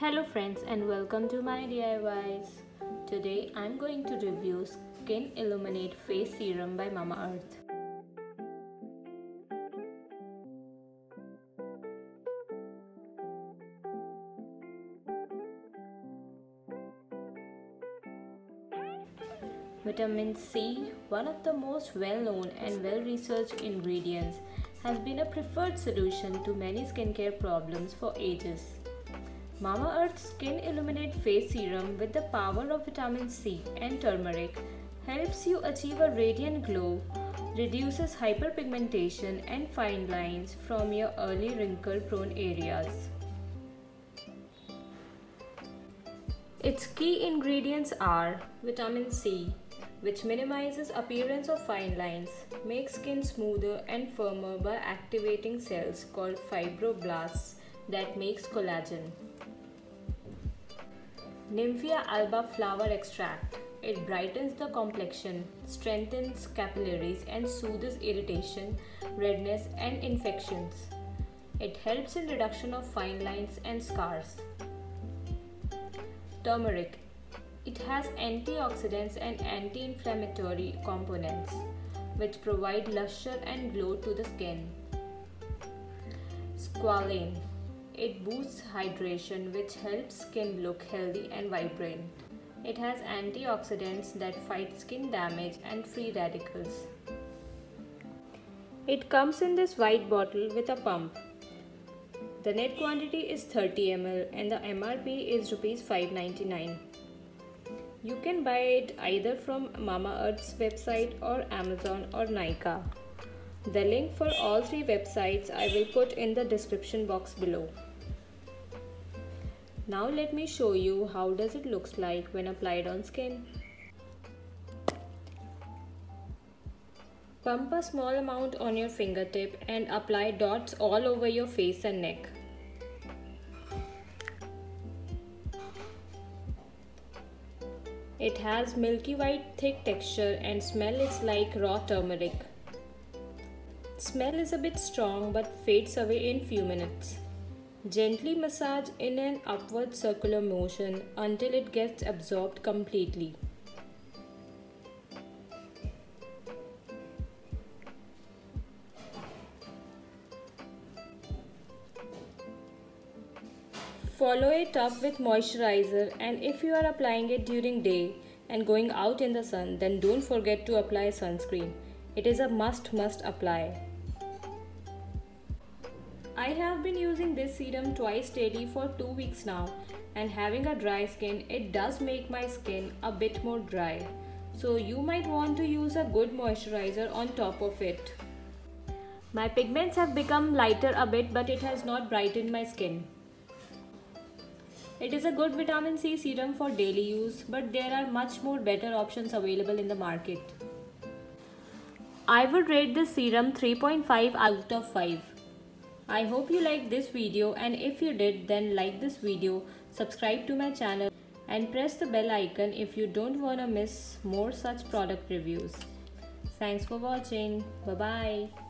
Hello friends and welcome to my DIYs. Today I'm going to review Skin Illuminate Face Serum by Mama Earth. Vitamin C, one of the most well-known and well-researched ingredients, has been a preferred solution to many skincare problems for ages. Mama Earth Skin Illuminate Face Serum with the power of vitamin C and turmeric helps you achieve a radiant glow, reduces hyperpigmentation and fine lines from your early wrinkle-prone areas. Its key ingredients are vitamin C, which minimizes appearance of fine lines, makes skin smoother and firmer by activating cells called fibroblasts that makes collagen. Nymphia alba flower extract. It brightens the complexion, strengthens capillaries and soothes irritation, redness and infections. It helps in reduction of fine lines and scars. Turmeric. It has antioxidants and anti-inflammatory components which provide luster and glow to the skin. Squalane. It boosts hydration, which helps skin look healthy and vibrant. It has antioxidants that fight skin damage and free radicals. It comes in this white bottle with a pump. The net quantity is 30 ml and the MRP is ₹5.99. You can buy it either from Mama Earth's website or Amazon or Nykaa. The link for all three websites I will put in the description box below. Now let me show you how does it looks like when applied on skin. Pump a small amount on your fingertip and apply dots all over your face and neck. It has milky white thick texture and smell is like raw turmeric. Smell is a bit strong but fades away in few minutes. Gently massage in an upward circular motion until it gets absorbed completely. Follow it up with moisturizer, and if you are applying it during day and going out in the sun, then don't forget to apply sunscreen. It is a must apply. I have been using this serum twice daily for 2 weeks now, and having a dry skin, it does make my skin a bit more dry. So you might want to use a good moisturizer on top of it. My pigments have become lighter a bit, but it has not brightened my skin. It is a good vitamin C serum for daily use, but there are much more better options available in the market. I would rate this serum 3.5 out of 5. I hope you liked this video, and if you did, then like this video, subscribe to my channel and press the bell icon if you don't want to miss more such product reviews. Thanks for watching. Bye-bye.